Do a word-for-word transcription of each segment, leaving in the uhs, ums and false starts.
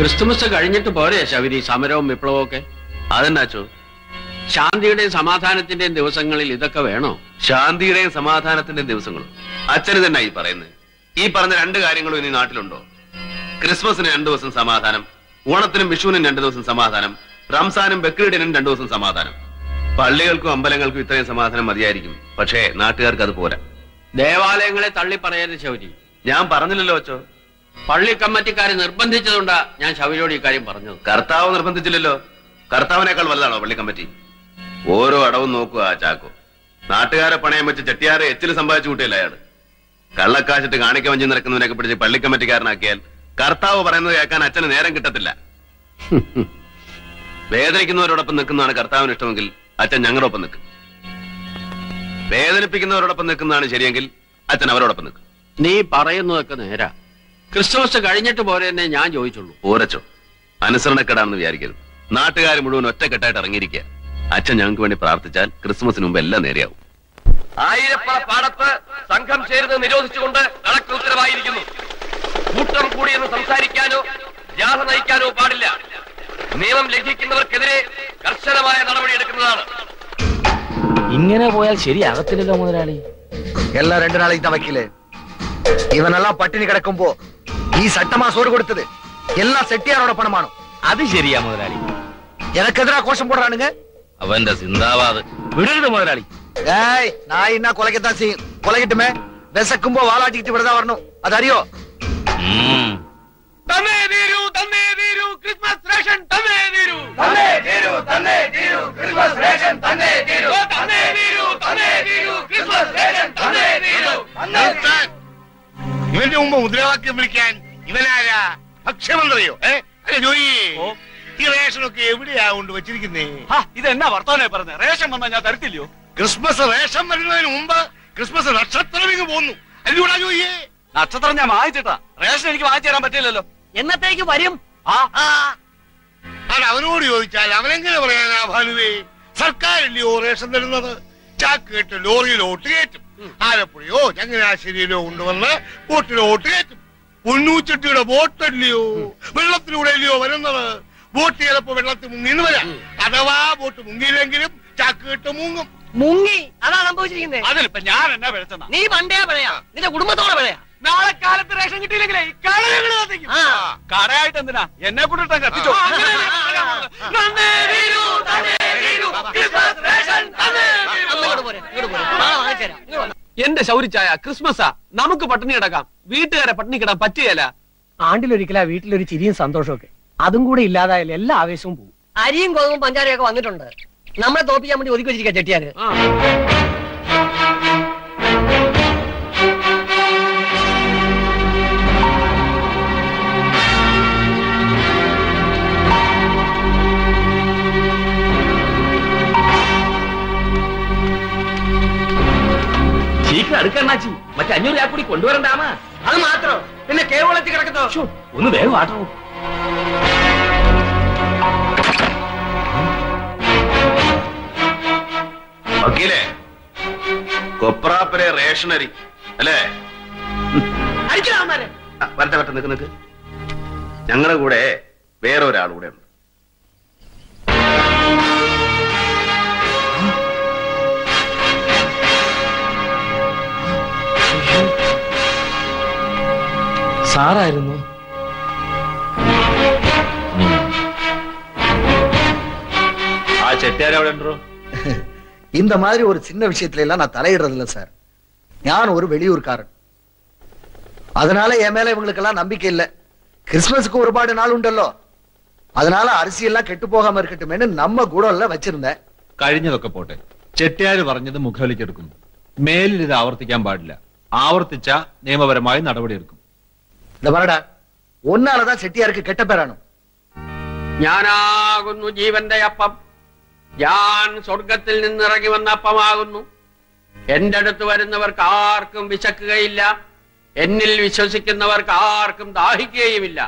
Christmas കഴിഞ്ഞിട്ട് പോരെ ശബരി സമരവും വിപ്ലവവും ഒക്കെ? അതെന്നാച്ചോ, ശാന്തിയുടെയും സമാധാനത്തിന്റെയും ദിവസങ്ങളിൽ ഇതൊക്കെ വേണോ? ശാന്തിയുടെയും സമാധാനത്തിന്റെയും ദിവസങ്ങളും അച്ഛന് തന്നെ ഈ പറയുന്നത്. ഈ പറഞ്ഞ രണ്ട് കാര്യങ്ങളും ഇനി നാട്ടിലുണ്ടോ? ക്രിസ്മസിന് രണ്ടു ദിവസം സമാധാനം, ഓണത്തിനും വിഷുവിനും രണ്ടു ദിവസം സമാധാനം, റംസാനും ബക്രീഡിനും രണ്ടു ദിവസം സമാധാനം. പള്ളികൾക്കും അമ്പലങ്ങൾക്കും ഇത്രയും സമാധാനം മതിയായിരിക്കും, പക്ഷേ നാട്ടുകാർക്ക് അത് പോരാ. ദേവാലയങ്ങളെ തള്ളി പറയാതെ ശൗരി, ഞാൻ പറഞ്ഞില്ലല്ലോ അച്ചോ. പള്ളി കമ്മിറ്റിക്കാരെ നിർബന്ധിച്ചതുകൊണ്ടാ ഞാൻ ശൗരിയോട് ഈ കാര്യം പറഞ്ഞത്. കർത്താവ് നിർബന്ധിച്ചില്ലല്ലോ, കർത്താവിനേക്കാൾ വലുതാണോ പള്ളി കമ്മിറ്റി? ഓരോ അടവും നോക്കുക ആ ചാക്കോ. നാട്ടുകാരെ പണയം വെച്ച് ചെട്ടിയാറെ എച്ചിൽ സമ്പാദിച്ചു കൂട്ടിയല്ല അയാള്. കള്ളക്കാശിട്ട് കാണിക്ക വഞ്ചി നിരക്കുന്നവനൊക്കെ പിടിച്ച് പള്ളി കമ്മിറ്റിക്കാരനാക്കിയാൽ കർത്താവ് പറയുന്നത് കേൾക്കാൻ അച്ഛന് നേരം കിട്ടത്തില്ല. വേദനിക്കുന്നവരോടൊപ്പം നിൽക്കുന്നതാണ് കർത്താവിന് ഇഷ്ടമെങ്കിൽ അച്ഛൻ ഞങ്ങളോടൊപ്പം നിൽക്കും. വേദനിപ്പിക്കുന്നവരോടൊപ്പം നിൽക്കുന്നതാണ് ശരിയെങ്കിൽ അച്ഛൻ അവരോടൊപ്പം നിൽക്കും. നീ പറയുന്നതൊക്കെ നേരാ. ക്രിസ്മസ് കഴിഞ്ഞിട്ട് പോരെ എന്നേ ഞാൻ ചോദിച്ചുള്ളൂ. ഓരച്ചോ, അനുസരണക്കെടാണെന്ന് വിചാരിക്കരുത്. നാട്ടുകാർ മുഴുവൻ ഒറ്റക്കെട്ടായിട്ട് ഇറങ്ങിയിരിക്കുക. അച്ഛൻ ഞങ്ങൾക്ക് വേണ്ടി പ്രാർത്ഥിച്ചാൽ ക്രിസ്മസിന് മുമ്പ് എല്ലാം നേരെയാവും. ആയിരപ്പുറ പാടത്ത് സംഘം ചേരുന്നത് നിരോധിച്ചുകൊണ്ട് കളക്ടർ ഉത്തരവായിരിക്കുന്നു. കൂട്ടം കൂടിയെന്ന് സംസാരിക്കാനോ ജാഥ നയിക്കാനോ പാടില്ല. നിയമം ലംഘിക്കുന്നവർക്കെതിരെ കർശനമായ നടപടിയെടുക്കുന്നതാണ്. ഇങ്ങനെ പോയാൽ ശരിയാകത്തില്ലല്ലോ മുതലാളി. എല്ലാ രണ്ടു നാളേക്ക് തവക്കില്ലേ, ഇവനെല്ലാം പട്ടിണി കിടക്കുമ്പോ ഈ സട്ടമാ സോറ് കൊടുത്തത് എല്ലാ സെട്ടിയാരോടെ പണമാണ്. അത് ശരിയാ മുതലാളി. എനക്കെതിരാ കോശം പോടാനുങ്ക അവന്റെ സിന്താവാദ് വിടരുത് മുതലാളി. ഏയ് നായി എന്നാ കൊലക്കെത്താൻ ചെയ്യും, കൊലകിട്ടുമേ. വിശക്കുമ്പോ വാളാട്ടിട്ട് വിടതാ പറഞ്ഞു, അതറിയോ? ഇവന്റെ മുമ്പ് മുദ്രാവാക്യം വിളിക്കാൻ ഇവനാരാ? ഭക്ഷ്യമന്ത്രിയോ? ഏഹ് ജോയി, ഈ റേഷനൊക്കെ എവിടെയാ കൊണ്ട് വെച്ചിരിക്കുന്നേ? ഇതെന്നാ വർത്തമാനേ പറഞ്ഞേ? റേഷൻ വന്നാൽ ഞാൻ തരത്തില്ലയോ? ക്രിസ്മസ് റേഷൻ വരുന്നതിന് മുമ്പ് ക്രിസ്മസ് നക്ഷത്രം ഇങ്ങ് പോന്നു അല്ലൂടാ ജോയിയെ. നക്ഷത്രം ഞാൻ വാങ്ങിച്ചിട്ടാ, റേഷൻ എനിക്ക് വാങ്ങിച്ചു തരാൻ പറ്റില്ലല്ലോ. എന്നത്തേക്ക് വരും? അത് അവനോട് ചോദിച്ചാൽ അവനെങ്ങനെ പറയാനാ ഭാനുവേ? സർക്കാരില്ലയോ റേഷൻ തരുന്നത്? ചാക്ക് കെട്ട് ലോറിയിലോട്ട് കയറ്റും, ആലപ്പുഴയോ ചങ്ങനാശ്ശേരിയിലോ കൊണ്ടുവന്ന് ബോട്ടിലോട്ട് കയറ്റും. പൊന്നൂച്ചട്ടിയുടെ ബോട്ടല്ലയോ വെള്ളത്തിലൂടെ അല്ലയോ വരുന്നത്? ബോട്ട് ചിലപ്പോ വെള്ളത്തിൽ മുങ്ങിന്ന് വരാം. അഥവാ ബോട്ട് മുങ്ങിയില്ലെങ്കിലും ചാക്ക് കെട്ട് മുങ്ങും. മുങ്ങി അതാ സംഭവിച്ചിരിക്കുന്നത്. അതിലിപ്പോ ഞാൻ എന്നാ പിഴച്ചെന്നാ? നീ പണ്ടേ പിഴയാ, നിന്റെ കുടുംബത്തോടെ പിഴയാ. നാളെ കാലത്ത് റേഷൻ കിട്ടിയില്ലെങ്കിലേ കടയായിട്ട് എന്തിനാ എന്നെ കൂട്ടിട്ടാ കത്തിച്ചോ. എന്റെ ശൗരിച്ചായ, ക്രിസ്മസാ, നമുക്ക് പട്ടിണി കിടക്കാം, വീട്ടുകാരെ പട്ടിണി കിടാൻ പറ്റുകയല്ല. ആണ്ടിലൊരിക്കലാ വീട്ടിലൊരു ചിരിയും സന്തോഷമൊക്കെ, അതും കൂടെ ഇല്ലാതായാലും എല്ലാ ആവേശവും പോകും. അരിയും കൊതുകും പഞ്ചാരയും ഒക്കെ വന്നിട്ടുണ്ട്, നമ്മളെ തോപ്പിക്കാൻ വേണ്ടി ഒതുക്കി വെച്ചിരിക്കാം ചെട്ടിയാര്. അടുക്കണ്ണാച്ചി, മറ്റേ അഞ്ഞൂറ് രൂപ കൂടി കൊണ്ടുവരണ്ടാമ? അത് മാത്രോ? പിന്നെ കേവളത്തിൽ കിടക്കത്തോ? ഒന്ന് വേഗം ആട്ടോ. വക്കീലേ, കൊപ്രാപ്പരെ റേഷനറി അല്ലേ? വരട്ടെ വരട്ടെ, നിക്ക് നിക്ക്. ഞങ്ങളുടെ കൂടെ വേറെ ഒരാളുകൂടെ ഉണ്ട്. സാറായിരുന്നു ആ ചെട്ടിയാർ. അവിടെ ഉണ്ടോ? இந்த மாதிரி ஒரு சின்ன விஷயத்துல எல்லாம் நான் தலையிடுறது இல்லை சார். நான் ஒரு வெளியூர்காரன், அதனால என் மேல இவங்களுக்கெல்லாம் நம்பிக்கை இல்லை. கிறிஸ்மஸுக்கு ஒருபாடு நாள் உண்டல்லோ, அதனால அரிசி எல்லாம் கெட்டு போகாம இருக்கட்டுமேன்னு நம்ம கூடல்ல வச்சிருந்தேன். കഴിഞ്ഞതൊക്കെ പോട്ടെ, ചെട്ടിയാര് പറഞ്ഞത് മുഖവിലിക്കെടുക്കും. മേലിൽ ഇത് ആവർത്തിക്കാൻ പാടില്ല, ആവർത്തിച്ച നിയമപരമായി നടപടിയെടുക്കും. എന്താ പറയടാ, ഒന്നാലതാ ചെട്ടിയാർക്ക് കെട്ട പേരാണോ? ഞാനാകുന്നു ജീവന്റെ അപ്പം, ഞാൻ സ്വർഗത്തിൽ നിന്നിറങ്ങി വന്ന അപ്പമാകുന്നു. എന്റെ അടുത്ത് വരുന്നവർക്ക് ആർക്കും വിശക്കുകയില്ല, എന്നിൽ വിശ്വസിക്കുന്നവർക്ക് ആർക്കും ദാഹിക്കുകയുമില്ല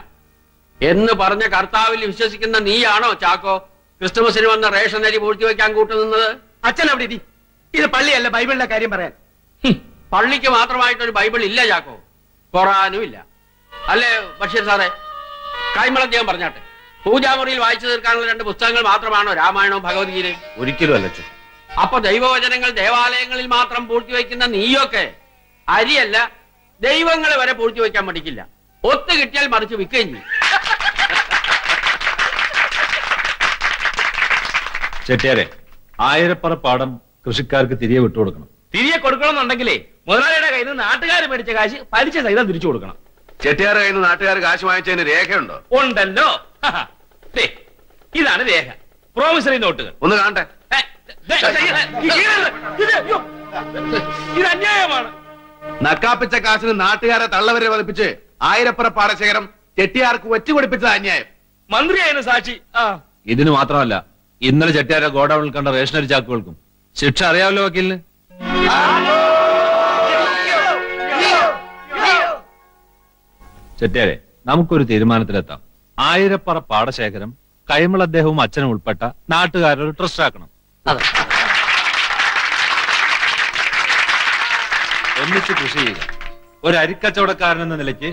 എന്ന് പറഞ്ഞ കർത്താവിൽ വിശ്വസിക്കുന്ന നീയാണോ ചാക്കോ ക്രിസ്തുമസിന് വന്ന റേഷൻ അരി പൂഴ്ത്തി വയ്ക്കാൻ കൂട്ടുനിന്നത്? അച്ഛൻ അവിടെ ഇരി, ഇത് പള്ളിയല്ല ബൈബിളിന്റെ കാര്യം പറയാൻ. പള്ളിക്ക് മാത്രമായിട്ടൊരു ബൈബിൾ ഇല്ല ചാക്കോ, ഖുർആനും ഇല്ല. അല്ലേ ബഷീർ സാറേ? കൈമളം ചെയ്യാൻ പറഞ്ഞാട്ടെ. പൂജാമുറിയിൽ വായിച്ചു തീർക്കാനുള്ള രണ്ട് പുസ്തകങ്ങൾ മാത്രമാണോ രാമായണവും ഭഗവത്ഗീതയും? ഒരിക്കലും അല്ല. അപ്പൊ ദൈവവചനങ്ങൾ ദേവാലയങ്ങളിൽ മാത്രം പൂഴ്ത്തിവെക്കുന്ന നീയൊക്കെ അരിയല്ല ദൈവങ്ങളെ വരെ പൂഴ്ത്തിവെക്കാൻ പഠിക്കില്ല. ഒത്തു കിട്ടിയാൽ മറിച്ച് വിൽക്കുകയും ചെയ്യും. ചെട്ടിയാരെ, ആയിരപ്പറ പാടം കൃഷിക്കാർക്ക് തിരികെ വിട്ടുകൊടുക്കണം. തിരികെ കൊടുക്കണമെന്നുണ്ടെങ്കിലേ മുതലാളിയുടെ കയ്യിൽ നിന്ന് നാട്ടുകാർ മേടിച്ച കാശ് പലിശ സഹിതം തിരിച്ചു കൊടുക്കണം. ചെട്ടിയാരുടെ കയ്യിൽ നിന്ന് നാട്ടുകാർ കാശ് വാങ്ങിച്ചതിന് രേഖയുണ്ടോ? ഉണ്ടല്ലോ. ഇതാണ് രേഖ, പ്രോമിസറി നോട്ടുകൾ. ഒന്ന് കാണട്ടെ. ഇത് അന്യായമാണ്. നക്കാപ്പിച്ച കാശിന് നാട്ടുകാരെ തള്ളവരെ വലപ്പിച്ച് ആയിരപ്പുറ പാടശേഖരം ചെട്ടിയാർക്ക് വെച്ചുകൊടുപ്പിച്ചത് അന്യായം. മന്ത്രിയായിരുന്നു സാക്ഷി. ഇതിന് മാത്രമല്ല, ഇന്നലെ ചെട്ടിയാരെ ഗോഡൌണിൽ കണ്ട റേഷനറി ചാക്കുകൾക്കും ശിക്ഷ അറിയാമല്ലോ വക്കീലിന്. ചെട്ടിയാരെ, നമുക്കൊരു തീരുമാനത്തിലെത്താം. ആയിരപ്പറ പാടശേഖരം കൈമൾ അദ്ദേഹവും അച്ഛനും ഉൾപ്പെട്ട നാട്ടുകാരൊരു ട്രസ്റ്റ് ആക്കണം. ഒന്നിച്ച് കൃഷി ചെയ്യുക. ഒരു അരിക്കച്ചവടക്കാരൻ എന്ന നിലയ്ക്ക്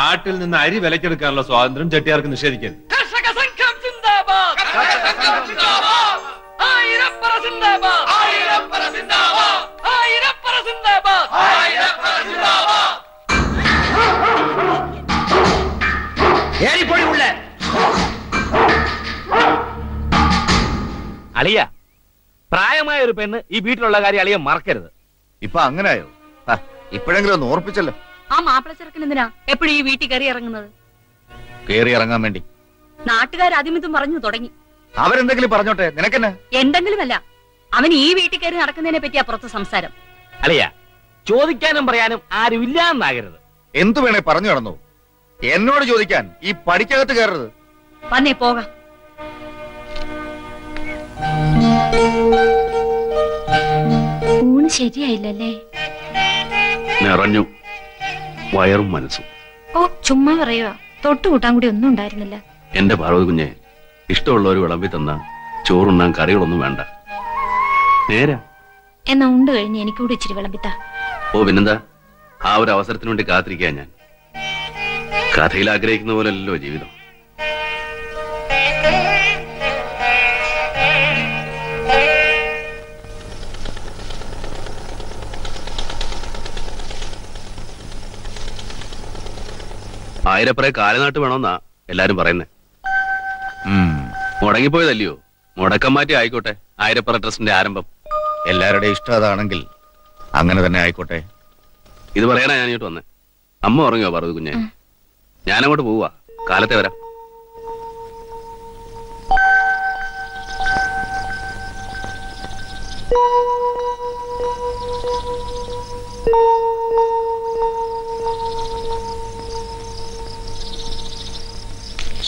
നാട്ടിൽ നിന്ന് അരി വിലക്കെടുക്കാനുള്ള സ്വാതന്ത്ര്യം ചെട്ടിയാർക്ക് നിഷേധിക്കരുത്. അളിയ, പ്രായമായ ഒരു പെണ്ണ് ഈ വീട്ടിലുള്ള കാര്യം അളിയ മറക്കരുത്. ഇപ്പൊ അങ്ങനെയോ? ഇപ്പോഴെങ്കിലും ഓർപ്പിച്ചല്ലോ. ആ മാപ്പിള ചെറുക്കൻ എന്തിനാ എപ്പോഴും ഈ വീട്ടിൽ കയറി ഇറങ്ങുന്നത്? കയറി ഇറങ്ങാൻ വേണ്ടി. നാട്ടുകാർ ആദ്യം ഇതും പറഞ്ഞു തുടങ്ങി. അവരെന്തെങ്കിലും പറഞ്ഞോട്ടെ, നിനക്കെന്നെ? എന്തെങ്കിലും അല്ല, അവൻ ഈ വീട്ടിൽ കയറി നടക്കുന്നതിനെ പറ്റിയാ പുറത്ത് സംസാരം. അളിയ, ചോദിക്കാനും പറയാനും ആരും ഇല്ലാന്നാകരുത്. എന്തു വേണേ പറഞ്ഞു നടന്നു. എന്നോട് ചോദിക്കാൻ ഈ പടിക്കകത്ത് കയറരുത്. വന്നേ, പോക. ഊണ് ശരിയായില്ലല്ലേ? നിറഞ്ഞു വയറും മനസ്സും. ഓ, ചുമ്മാ പറയുക. തൊട്ടുകൂട്ടാൻ കൂടി ഒന്നും ഉണ്ടായിരുന്നില്ല. എന്റെ പാർവതി കുഞ്ഞെ, ഇഷ്ടമുള്ള ഒരു വിളമ്പി തന്ന ചോറുണ്ണാൻ കറികളൊന്നും വേണ്ട. നേരാ എന്നാ ഉണ്ട് കഴിഞ്ഞ് എനിക്കൂടി ഇച്ചിരി വിളമ്പിത്താ. ഓ പിന്നെന്താ, ആ ഒരു അവസരത്തിന് വേണ്ടി കാത്തിരിക്കാൻ ഞാൻ. കഥയിൽ ആഗ്രഹിക്കുന്ന പോലല്ലോ ജീവിതം. ആയിരപ്പറ കാലനാട്ട് വേണമെന്നാ എല്ലാരും പറയുന്നേ. മുടങ്ങിപ്പോയതല്ലയോ? മുടക്കം മാറ്റി ആയിക്കോട്ടെ. ആയിരപ്പറ ട്രസ്റ്റിന്റെ ആരംഭം. എല്ലാവരുടെയും ഇഷ്ടം അതാണെങ്കിൽ അങ്ങനെ തന്നെ ആയിക്കോട്ടെ. ഇത് പറയാനാ ഞാനിങ്ങോട്ട് വന്നേ. അമ്മ ഉറങ്ങിയോ പാർവതി കുഞ്ഞെ? ഞാനങ്ങോട്ട് പോവാ, കാലത്തെ വരാം.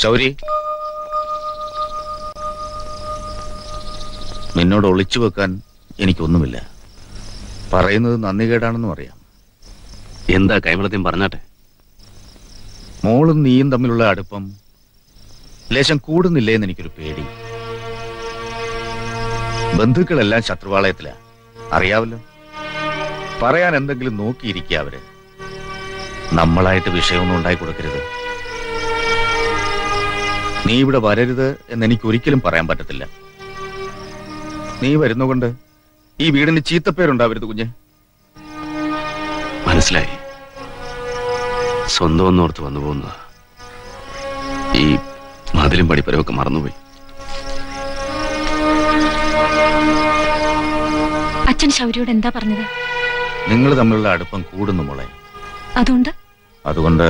ശൗരി, നിന്നോട് ഒളിച്ചു വെക്കാൻ എനിക്കൊന്നുമില്ല. പറയുന്നത് നന്ദി കേടാണെന്നും അറിയാം. എന്താ കൈമളത്തെയും പറഞ്ഞാട്ടെ. മോളും നീയും തമ്മിലുള്ള അടുപ്പം ലേശം കൂടുന്നില്ലേന്ന് എനിക്കൊരു പേടി. ബന്ധുക്കളെല്ലാം ശത്രുവാളയത്തിലാ, അറിയാവല്ലോ. പറയാൻ എന്തെങ്കിലും നോക്കിയിരിക്കുക അവര്. നമ്മളായിട്ട് വിഷയമൊന്നും ഉണ്ടായി കൊടുക്കരുത്. നീ ഇവിടെ വരരുത് എന്നെനിക്ക് ഒരിക്കലും പറയാൻ പറ്റത്തില്ല. നീ വരുന്നുകൊണ്ട് ഈ വീടിന് ചീത്തപ്പേരുണ്ടാവരുത് കുഞ്ഞെ. മനസ്സിലായി. സ്വന്തം ഒന്നോർത്ത് വന്നു പോകുന്നതാ. ഈ മതിലും പടിപ്പരവൊക്കെ മറന്നുപോയി. അച്ഛൻ ശൗരിയോട് എന്താ പറഞ്ഞത്? നിങ്ങൾ തമ്മിലുള്ള അടുപ്പം കൂടുന്നു മോളെ, അതുകൊണ്ട് അതുകൊണ്ട്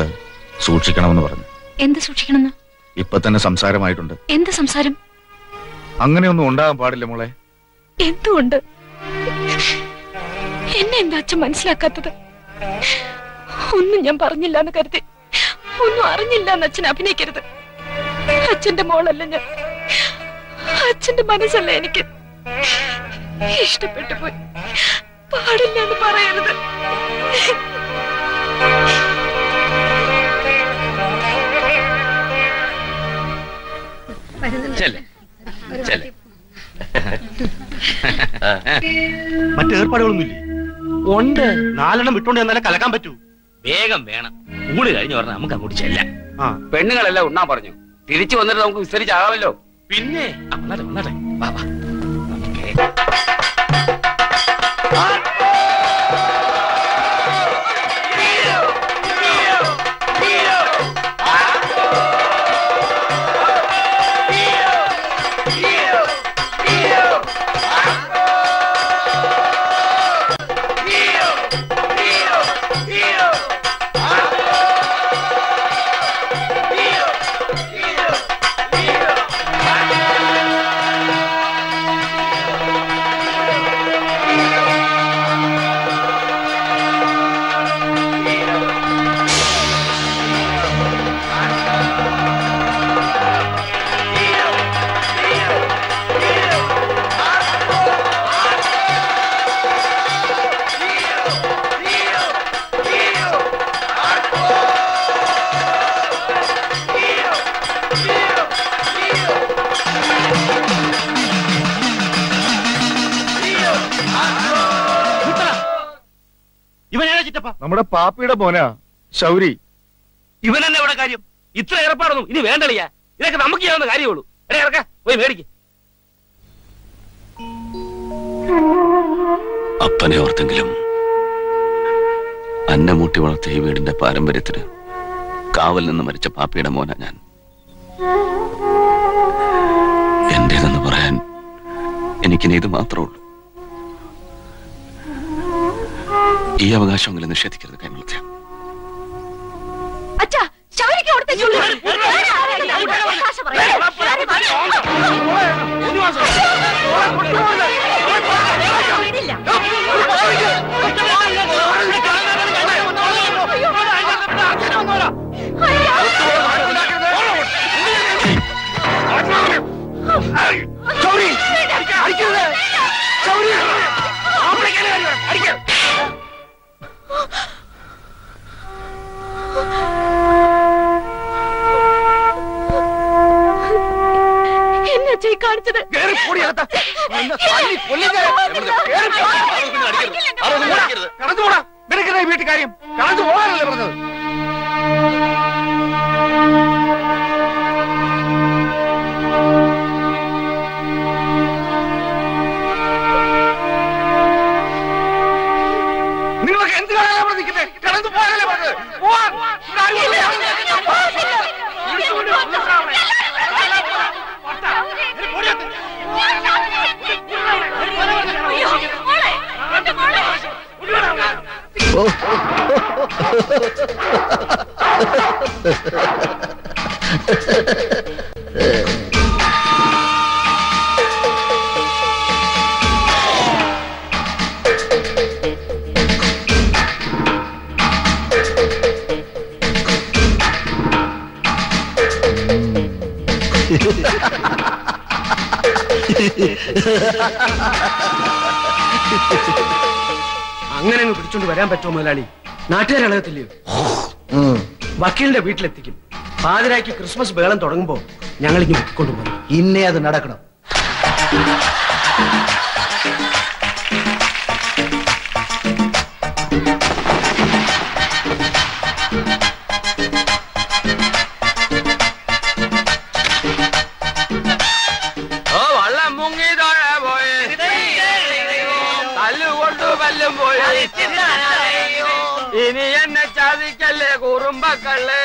സൂക്ഷിക്കണമെന്ന് പറഞ്ഞു. എന്ത് സൂക്ഷിക്കണമെന്ന്? ഇപ്പൊ തന്നെ സംസാരമായിട്ടുണ്ട്. എന്ത് സംസാരം? അങ്ങനെയൊന്നും ഉണ്ടാകാൻ പാടില്ല മോളെ. എന്തുകൊണ്ട് എന്നെ എന്താ അച്ഛൻ മനസ്സിലാക്കാത്തത്? ഒന്നും ഞാൻ പറഞ്ഞില്ല എന്ന് കരുതി ഒന്നും അറിഞ്ഞില്ല എന്ന് അച്ഛൻ അഭിനയിക്കരുത്. അച്ഛന്റെ മോളല്ല ഞാൻ. അച്ഛന്റെ മനസ്സല്ല എനിക്ക്. ഇഷ്ടപ്പെട്ടു പോയി, പാടില്ല എന്ന് പറയരുത്. മറ്റേർപ്പാടുകളൊന്നുമില്ലേ? ഉണ്ട്. നാലെണ്ണം വിട്ടുകൊണ്ട് എന്നാലേ കലക്കാൻ പറ്റൂ. വേഗം വേണം. ഊള് കഴിഞ്ഞു പറഞ്ഞാൽ നമുക്ക് അങ്ങോട്ട് ചെല്ലാം. ആ പെണ്ണുങ്ങളെല്ലാം ഉണ്ണാൻ പറഞ്ഞു, തിരിച്ചു വന്നിട്ട് നമുക്ക് വിസ്തരിച്ചാകാമല്ലോ. പിന്നെ വന്നാട്ടെ വന്നാട്ടെ ബാബാ. നമ്മുടെ പാപ്പിയുടെ മോനാ ശൗരി. ഇവൻ തന്നെ ഇവിടെ കാര്യം ഇത്ര ഏർപ്പാടൊന്നും ഇനി വേണ്ടളിയാ. ഇതൊക്കെ നമുക്ക് ചെയ്യാവുന്ന കാര്യമുള്ളൂ. എടേ ഇറക്ക പോയി മേടിക്ക്. അപ്പനെ ഓർത്തെങ്കിലും അന്നമൂട്ടി വളർത്തിയ ഈ വീടിന്റെ പാരമ്പര്യത്തിന് കാവൽ നിന്ന് മരിച്ച പാപ്പിയുടെ മോനാ ഞാൻ. എന്റേതെന്ന് പറയാൻ എനിക്കിനി ഇത് മാത്രമേ ഉള്ളൂ. ഈ അവകാശങ്ങളെ നിഷേധിക്കരുത് കൈമളത്തെ. വീട്ടുകാര്യം കടന്നു പോകാനല്ലേ പറഞ്ഞത്? നിങ്ങൾക്ക് എന്ത് കാണാൻ അവിടെ നിൽക്കുന്നത്? കടന്നു പോകാനല്ലേ പറഞ്ഞത്? അങ്ങനെ പിടിച്ചോണ്ട് വരാൻ പറ്റുമോ മുതലാളി? നാട്ടുകാർ ഇളകത്തില്ലയോ? വക്കീലിന്റെ വീട്ടിലെത്തിക്കും. പാതിരാക്കി ക്രിസ്മസ് ബഹളം തുടങ്ങുമ്പോ ഞങ്ങൾ ഇങ്ങനെ കൊണ്ടുപോകും. ഇന്നേ അത് നടക്കണം. ഇനി എന്നെ ചതിക്കല്ലേ കുറുമ്പക്കള്ളേ,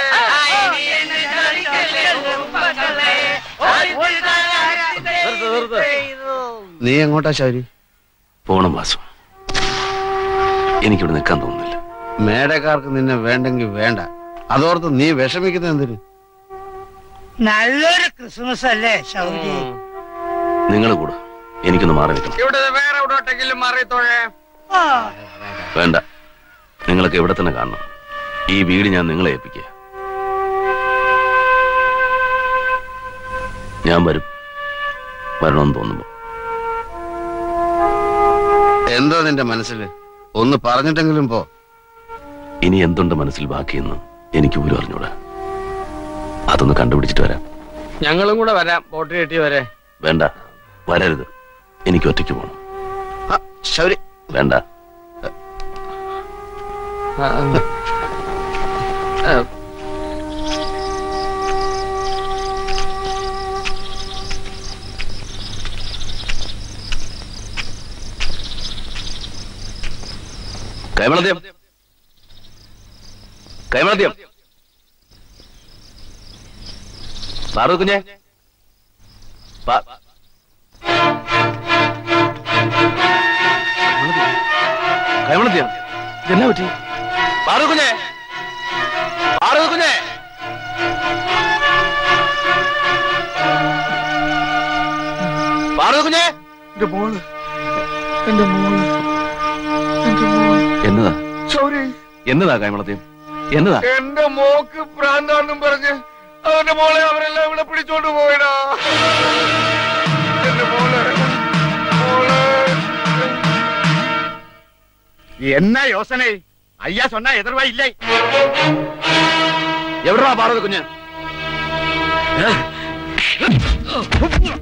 നീ എങ്ങോട്ടാ ശൗരി? പോണം വാസു, എനിക്കിവിടെ നിൽക്കാൻ തോന്നുന്നില്ല. മേടക്കാർക്ക് നിന്നെ വേണ്ടെങ്കിൽ വേണ്ട, അതോർത്ത് നീ വിഷമിക്കുന്ന എന്തിന്? നല്ലൊരു ക്രിസ്മസ് അല്ലേ ശൗരി? നിങ്ങൾ കൂടെ എനിക്കൊന്ന് മാറി നിൽക്കണം. ഇവിടെ വേറെ എവിടെ ഒട്ടെങ്കിലും മാറിത്തോഴേ. വേണ്ട, നിങ്ങളൊക്കെ ഇവിടെ തന്നെ കാണണം. ഈ വീട് ഞാൻ നിങ്ങളെ ഏൽപ്പിക്കുക. ഞാൻ വരും, വരണമെന്ന് തോന്നുമ്പോ. എന്തോ നിന്റെ മനസ്സിൽ ഒന്ന് പറഞ്ഞിട്ടെങ്കിലും പോ. ഇനി എന്തുണ്ട് മനസ്സിൽ ബാക്കിയെന്ന് എനിക്ക് ഊരും അറിഞ്ഞൂടാ. അതൊന്ന് കണ്ടുപിടിച്ചിട്ട് വരാം. ഞങ്ങളും കൂടെ വരാം, ബോട്ട് കെട്ടി വരെ. വേണ്ട, വരരുത്, എനിക്ക് ഒറ്റയ്ക്ക് പോണം. ശൗരി വേണ്ട. Oh. Kaimanadiyam. Kaimanadiyam. Baru kunye. Ba. Kaimanadiyam. Jangan uti. Baru kunye. Baru kunye. Baru kunye. The ball. And the moon. And the moon. Enna. Sorry. Enna da Kaimanadiyam. Enna da. Enna moke prandha nu parje. I'm going to go to the mall. I'm going to go to the mall. I'm going to go to the mall. I'm going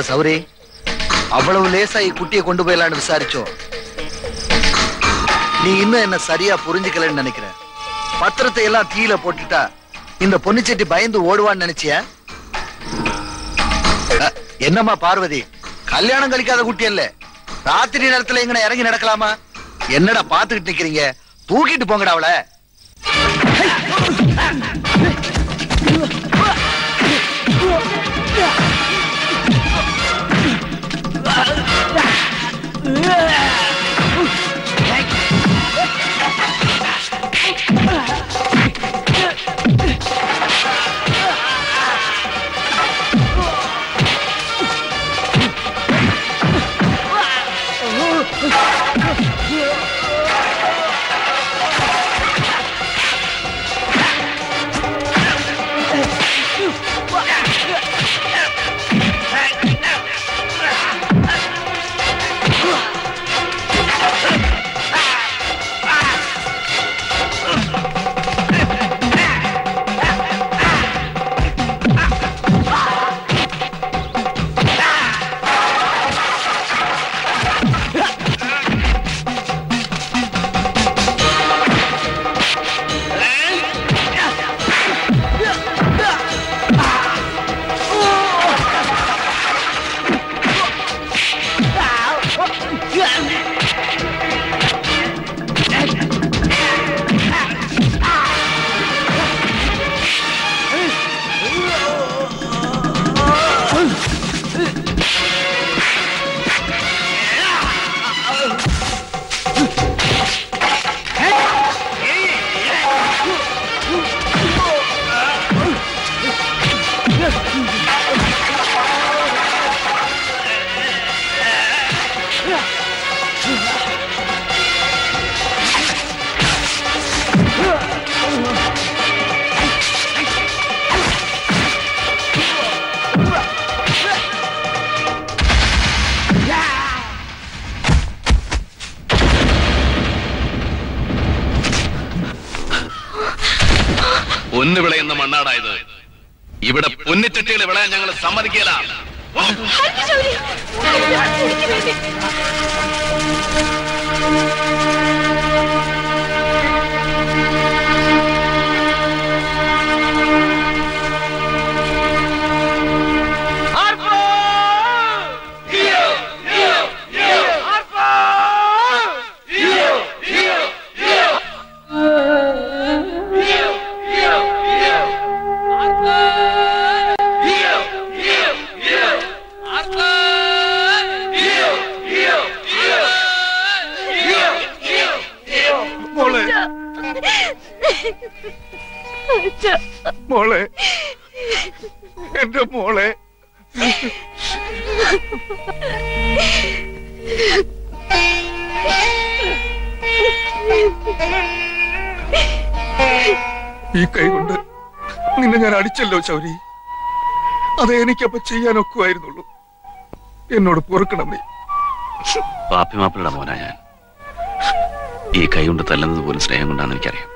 Sauri, Avalo Lesa, Kutia Konduela and Sarcho Nina and Saria Purinjikal and Nanikra Patratela Tila Potita in the Ponichetti by the World One Nanichia Yenama Parvati Kalyana Galika Gutele Patri Nathaling and Erang in Aklama Yenada Patri Tickering, Puki to Pongadala. പൊന്നു വിളയുന്ന മണ്ണാടായത്. ഇവിടെ പൊന്നിച്ചട്ടികൾ വിളയാൻ ഞങ്ങൾ സമ്മതിക്കില്ല. മോളെ, എന്റെ മോളെ, ഈ കൈ കൊണ്ട് നിന്നെ ഞാൻ അടിച്ചല്ലോ ശൗരി. അത് എനിക്കപ്പൊ ചെയ്യാനൊക്കുമായിരുന്നുള്ളൂ. എന്നോട് പൊറുക്കണം നീ. പാപ്പി മാപ്പിളുടെ മോനാ ഞാൻ. ഈ കൈ കൊണ്ട് തല്ലുന്നത് പോലും സ്നേഹം കൊണ്ടാണെന്ന് എനിക്കറിയാം.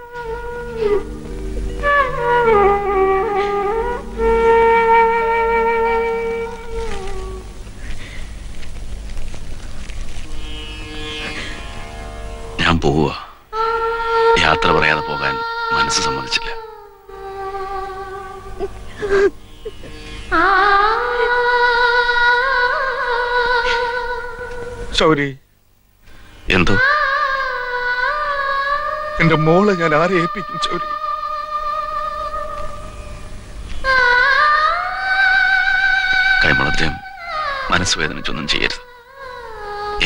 ഞാൻ പോവുക. യാത്ര പറയാതെ പോകാൻ മനസ്സ് സമ്മതിച്ചില്ല. ശൗരി, എന്തോ എന്റെ മോളെ ഞാൻ ആരെ ഏൽപ്പിക്കും ശൗരി? കൈമുളത്തേം മനസ്സ് വേദനിച്ചൊന്നും ചെയ്യരുത്.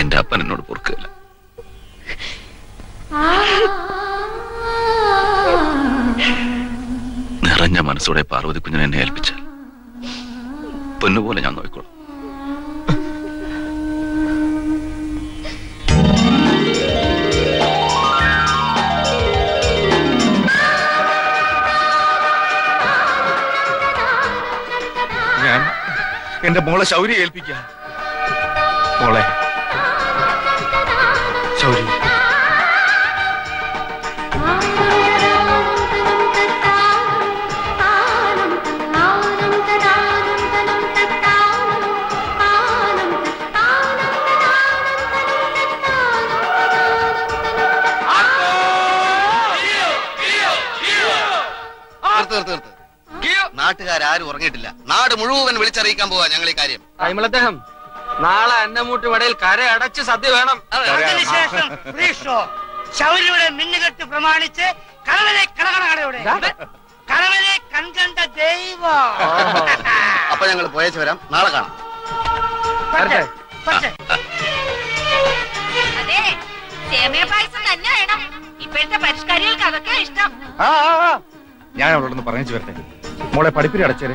എന്റെ അപ്പൻ എന്നോട് പൊറുക്കില്ല. നിറഞ്ഞ മനസ്സോടെ പാർവതി കുഞ്ഞിനെ എന്നെ ഏൽപ്പിച്ചാൽ പൊന്നുപോലെ ഞാൻ നോക്കിക്കോളാം. ഞാൻ എന്റെ മോളെ ശൗരിയെ ഏൽപ്പിക്കാം. മോളെ ശൗരി, നാട്ടുകാരും ഉറങ്ങിയിട്ടില്ല. നാട് മുഴുവൻ വിളിച്ചറിയിക്കാൻ പോവാ ഞങ്ങൾ ഈ കാര്യം. കൈമളദ്ദേഹം, നാളെ അന്നമൂട്ടി വടയിൽ കര അടച്ച് സദ്യ വേണം. അതിനുശേഷം ശൗരിയുടെ മിന്നുകെട്ട് പ്രമാണിച്ച് കരവലെ കടകടകടയുടെ കരവലെ കൺകണ്ട ദൈവം. അപ്പൊ ഞങ്ങൾ പോയേച്ചു വരാം. നാളെ കാണാം. ഇപ്പോഴത്തെ പരിഷ്കാരികൾക്ക് അതൊക്കെ ഇഷ്ടം. ഞാൻ അവളോടൊന്ന് പറഞ്ഞു വരട്ടെ. മോളെ പഠിപ്പിരി അടച്ചേരെ.